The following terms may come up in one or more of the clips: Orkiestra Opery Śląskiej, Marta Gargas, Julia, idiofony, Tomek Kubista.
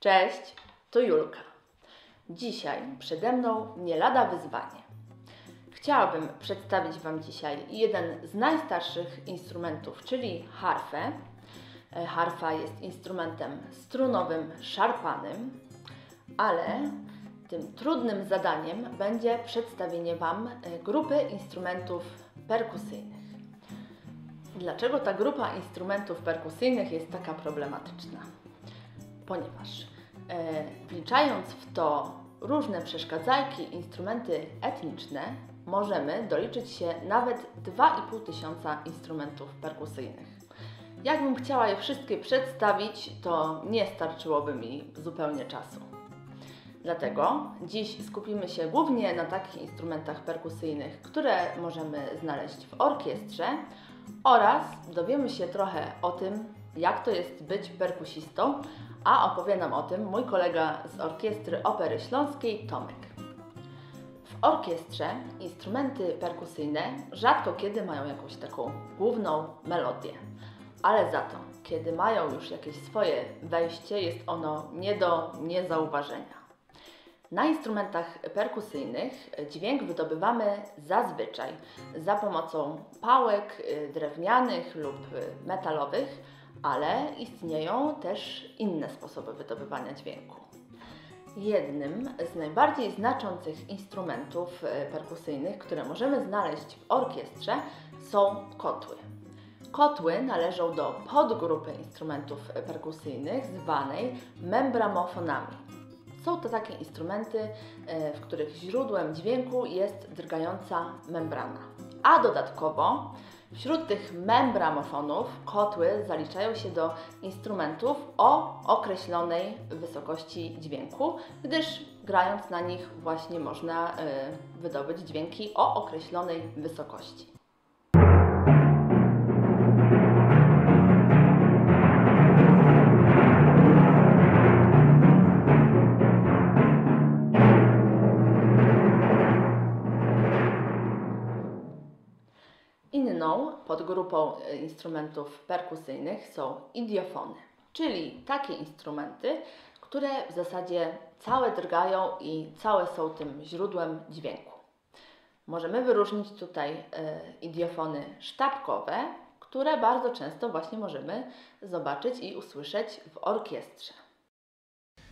Cześć, to Julka. Dzisiaj przede mną nie lada wyzwanie. Chciałabym przedstawić Wam dzisiaj jeden z najstarszych instrumentów, czyli harfę. Harfa jest instrumentem strunowym, szarpanym, ale tym trudnym zadaniem będzie przedstawienie Wam grupy instrumentów perkusyjnych. Dlaczego ta grupa instrumentów perkusyjnych jest taka problematyczna? Ponieważ wliczając w to różne przeszkadzajki, instrumenty etniczne, możemy doliczyć się nawet 2500 instrumentów perkusyjnych. Jakbym chciała je wszystkie przedstawić, to nie starczyłoby mi zupełnie czasu. Dlatego dziś skupimy się głównie na takich instrumentach perkusyjnych, które możemy znaleźć w orkiestrze, oraz dowiemy się trochę o tym, jak to jest być perkusistą, a opowie nam o tym mój kolega z Orkiestry Opery Śląskiej, Tomek. W orkiestrze instrumenty perkusyjne rzadko kiedy mają jakąś taką główną melodię, ale za to, kiedy mają już jakieś swoje wejście, jest ono nie do niezauważenia. Na instrumentach perkusyjnych dźwięk wydobywamy zazwyczaj za pomocą pałek drewnianych lub metalowych, ale istnieją też inne sposoby wydobywania dźwięku. Jednym z najbardziej znaczących instrumentów perkusyjnych, które możemy znaleźć w orkiestrze, są kotły. Kotły należą do podgrupy instrumentów perkusyjnych zwanej membramofonami. Są to takie instrumenty, w których źródłem dźwięku jest drgająca membrana. A dodatkowo wśród tych membramofonów kotły zaliczają się do instrumentów o określonej wysokości dźwięku, gdyż grając na nich właśnie można wydobyć dźwięki o określonej wysokości. Inną podgrupą instrumentów perkusyjnych są idiofony, czyli takie instrumenty, które w zasadzie całe drgają i całe są tym źródłem dźwięku. Możemy wyróżnić tutaj idiofony sztabkowe, które bardzo często właśnie możemy zobaczyć i usłyszeć w orkiestrze.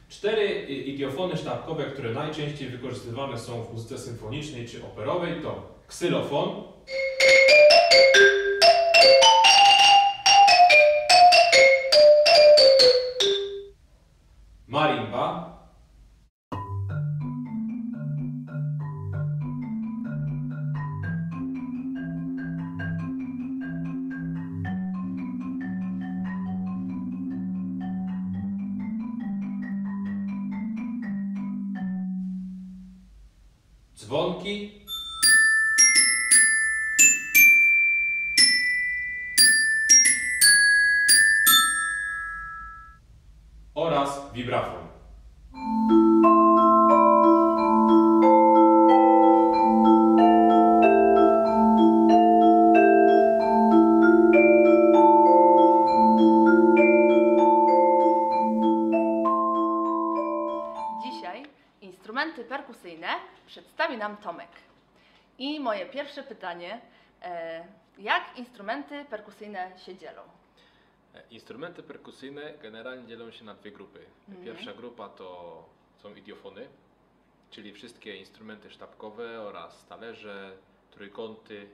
4 idiofony sztabkowe, które najczęściej wykorzystywane są w muzyce symfonicznej czy operowej, to ksylofon, marimba, dzwonki, oraz wibrafon. Dzisiaj instrumenty perkusyjne przedstawi nam Tomek. I moje pierwsze pytanie, jak instrumenty perkusyjne się dzielą? Instrumenty perkusyjne generalnie dzielą się na dwie grupy. Pierwsza grupa to są idiofony, czyli wszystkie instrumenty sztabkowe oraz talerze, trójkąty,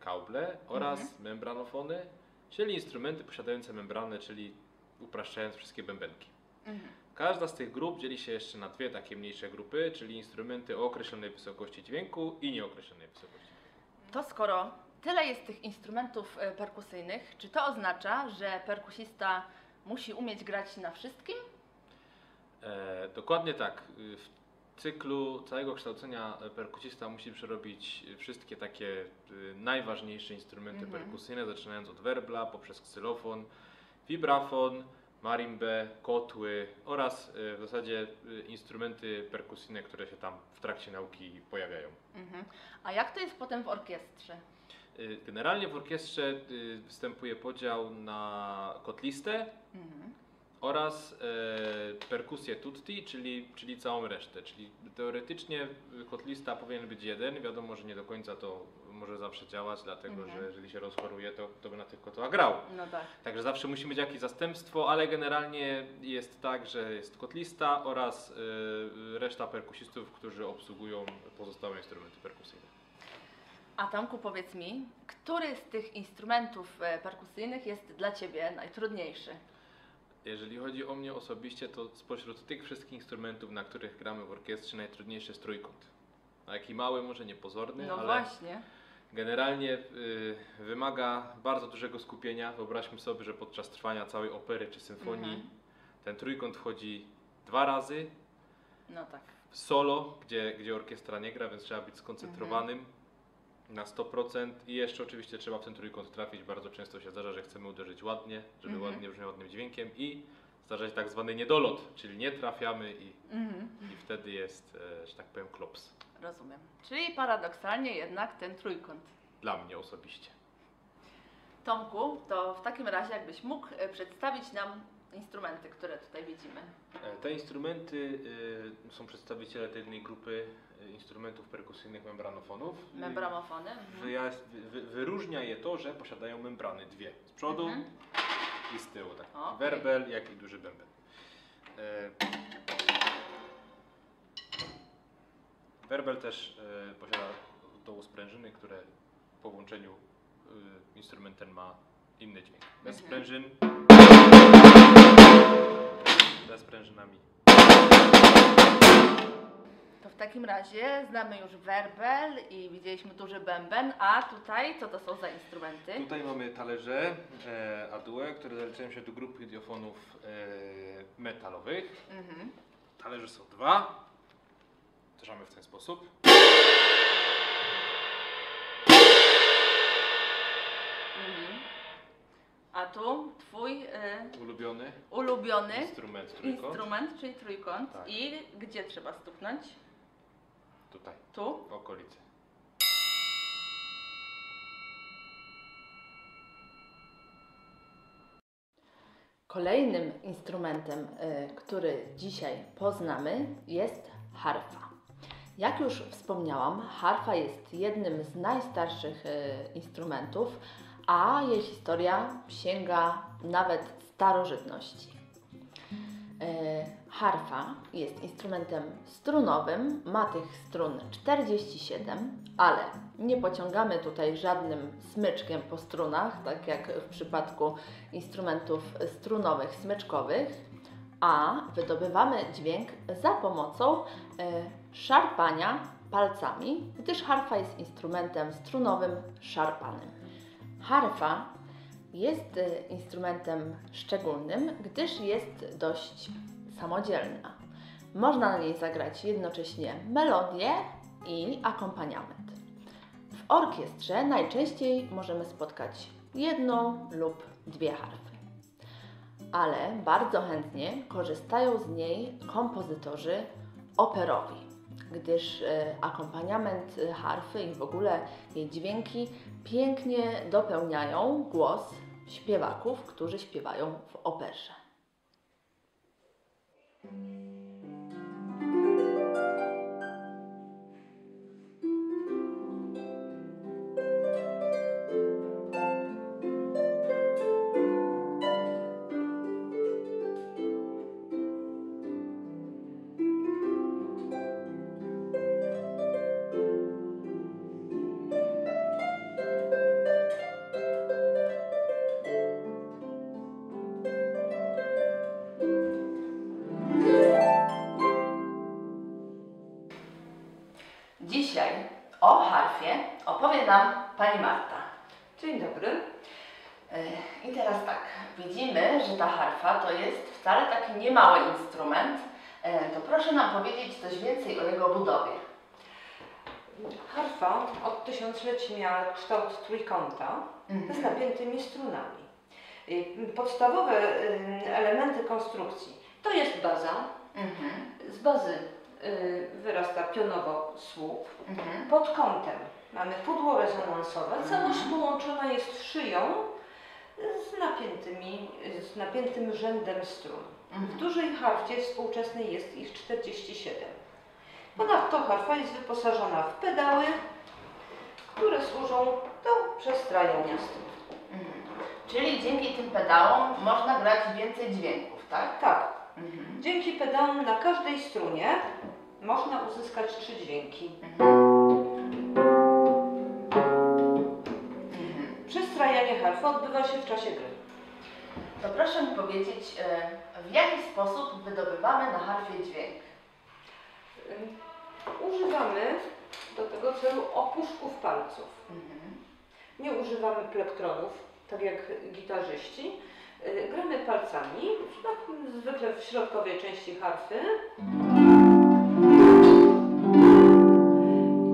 kałble oraz membranofony, czyli instrumenty posiadające membranę, czyli upraszczając wszystkie bębenki. Każda z tych grup dzieli się jeszcze na dwie takie mniejsze grupy, czyli instrumenty o określonej wysokości dźwięku i nieokreślonej wysokości. To skoro tyle jest tych instrumentów perkusyjnych, czy to oznacza, że perkusista musi umieć grać na wszystkim? Dokładnie tak. W cyklu całego kształcenia perkusista musi przerobić wszystkie takie najważniejsze instrumenty perkusyjne, zaczynając od werbla, poprzez ksylofon, wibrafon, marimbę, kotły oraz w zasadzie instrumenty perkusyjne, które się tam w trakcie nauki pojawiają. A jak to jest potem w orkiestrze? Generalnie w orkiestrze występuje podział na kotlistę oraz perkusję tutti, czyli całą resztę. Czyli teoretycznie kotlista powinien być jeden, wiadomo, że nie do końca to może zawsze działać, dlatego że jeżeli się rozchoruje, to by na tych kotlach grał. No tak. Także zawsze musi być jakieś zastępstwo, ale generalnie jest tak, że jest kotlista oraz reszta perkusistów, którzy obsługują pozostałe instrumenty perkusyjne. A Tomku, powiedz mi, który z tych instrumentów perkusyjnych jest dla Ciebie najtrudniejszy? Jeżeli chodzi o mnie osobiście, to spośród tych wszystkich instrumentów, na których gramy w orkiestrze, najtrudniejszy jest trójkąt. Taki mały, może niepozorny, ale właśnie. Generalnie wymaga bardzo dużego skupienia. Wyobraźmy sobie, że podczas trwania całej opery czy symfonii ten trójkąt wchodzi 2 razy. No tak. Solo, gdzie orkiestra nie gra, więc trzeba być skoncentrowanym. Na 100% i jeszcze oczywiście trzeba w ten trójkąt trafić. Bardzo często się zdarza, że chcemy uderzyć ładnie, żeby ładnie brzmiał ładnym dźwiękiem i zdarza się tak zwany niedolot, czyli nie trafiamy i wtedy jest, że tak powiem, klops. Rozumiem. Czyli paradoksalnie jednak ten trójkąt. Dla mnie osobiście. Tomku, to w takim razie jakbyś mógł przedstawić nam instrumenty, które tutaj widzimy. Te instrumenty są przedstawiciele tej jednej grupy instrumentów perkusyjnych membranofonów. Membramofony. Wyróżnia je to, że posiadają membrany 2. Z przodu i z tyłu. Tak. Okay. Werbel, jak i duży bęben. Werbel też posiada dołu sprężyny, które po włączeniu instrument ten ma inny dźwięk. Bez sprężyn. Ze sprężynami. To w takim razie znamy już werbel i widzieliśmy duży bęben, a tutaj co to są za instrumenty? Tutaj mamy talerze a-dur, które zaliczają się do grupy diofonów metalowych. Talerze są 2. Uderzamy w ten sposób. A tu Twój ulubiony instrument, czyli trójkąt. Tak. I gdzie trzeba stuknąć? Tutaj. Tu? W okolicy. Kolejnym instrumentem, który dzisiaj poznamy, jest harfa. Jak już wspomniałam, harfa jest jednym z najstarszych instrumentów, a jej historia sięga nawet starożytności. Harfa jest instrumentem strunowym, ma tych strun 47, ale nie pociągamy tutaj żadnym smyczkiem po strunach, tak jak w przypadku instrumentów strunowych, smyczkowych, a wydobywamy dźwięk za pomocą szarpania palcami, gdyż harfa jest instrumentem strunowym szarpanym. Harfa jest instrumentem szczególnym, gdyż jest dość samodzielna. Można na niej zagrać jednocześnie melodię i akompaniament. W orkiestrze najczęściej możemy spotkać 1 lub 2 harfy. Ale bardzo chętnie korzystają z niej kompozytorzy operowi, gdyż akompaniament harfy i w ogóle jej dźwięki pięknie dopełniają głos śpiewaków, którzy śpiewają w operze. Dzisiaj o harfie opowie nam Pani Marta. Dzień dobry. I teraz tak, widzimy, że ta harfa to jest wcale taki niemały instrument. To proszę nam powiedzieć coś więcej o jego budowie. Harfa od 1000-leci miała kształt trójkąta z napiętymi strunami. Podstawowe elementy konstrukcji to jest baza. Z bazy wyrasta pionowo słup pod kątem. Mamy pudło rezonansowe, całość połączona jest szyją z napiętym rzędem strun. W dużej harfie współczesnej jest ich 47. Ponadto harfa jest wyposażona w pedały, które służą do przestrajania strun. Czyli dzięki tym pedałom można grać więcej dźwięków, tak? Tak. Dzięki pedałom na każdej strunie można uzyskać 3 dźwięki. Przestrajanie harfy odbywa się w czasie gry. To proszę mi powiedzieć, w jaki sposób wydobywamy na harfie dźwięk? Używamy do tego celu opuszków palców. Nie używamy plektronów, tak jak gitarzyści. Gramy palcami, zwykle w środkowej części harfy.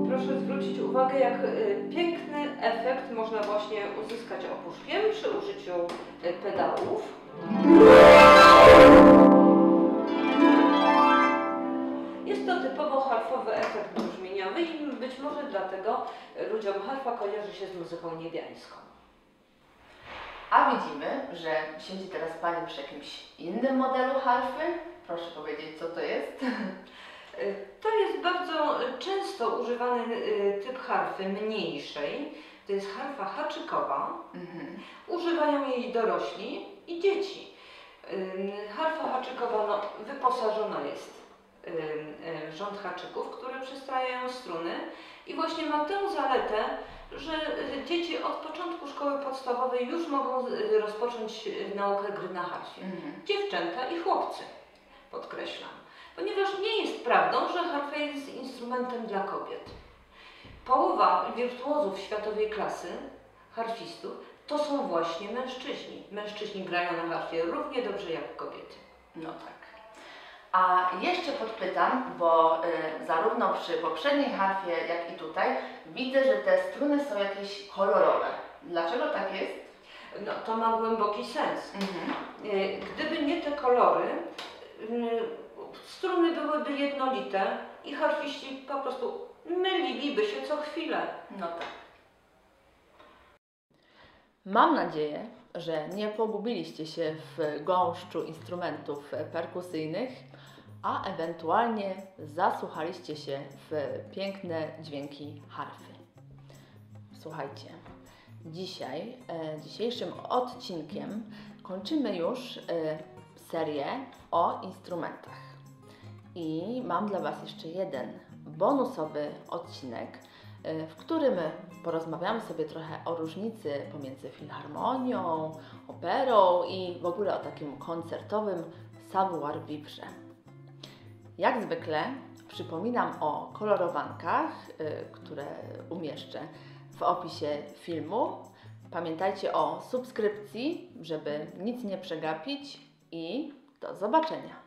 Proszę zwrócić uwagę, jak piękny efekt można właśnie uzyskać opuszkiem przy użyciu pedałów. Jest to typowo harfowy efekt brzmieniowy i być może dlatego ludziom harfa kojarzy się z muzyką niebiańską. A widzimy, że siedzi teraz Pani przy jakimś innym modelu harfy. Proszę powiedzieć, co to jest? To jest bardzo często używany typ harfy mniejszej. To jest harfa haczykowa. Używają jej dorośli i dzieci. Harfa haczykowa wyposażona jest w rząd haczyków, które przystrajają struny i właśnie ma tę zaletę, że dzieci od początku szkoły podstawowej już mogą rozpocząć naukę gry na harfie. Dziewczęta i chłopcy, podkreślam. Ponieważ nie jest prawdą, że harfa jest instrumentem dla kobiet. Połowa wirtuozów światowej klasy, harfistów, to są właśnie mężczyźni. Mężczyźni grają na harfie równie dobrze jak kobiety. No tak. A jeszcze podpytam, bo zarówno przy poprzedniej harfie, jak i tutaj widzę, że te struny są jakieś kolorowe. Dlaczego tak jest? No to ma głęboki sens. Gdyby nie te kolory, struny byłyby jednolite i harfiści po prostu myliliby się co chwilę. No tak. Mam nadzieję, że nie pogubiliście się w gąszczu instrumentów perkusyjnych, a ewentualnie zasłuchaliście się w piękne dźwięki harfy. Słuchajcie, dzisiejszym odcinkiem kończymy już serię o instrumentach. I mam dla Was jeszcze jeden bonusowy odcinek, w którym porozmawiamy sobie trochę o różnicy pomiędzy filharmonią, operą i w ogóle o takim koncertowym savoir-vivre. Jak zwykle przypominam o kolorowankach, które umieszczę w opisie filmu. Pamiętajcie o subskrypcji, żeby nic nie przegapić i do zobaczenia!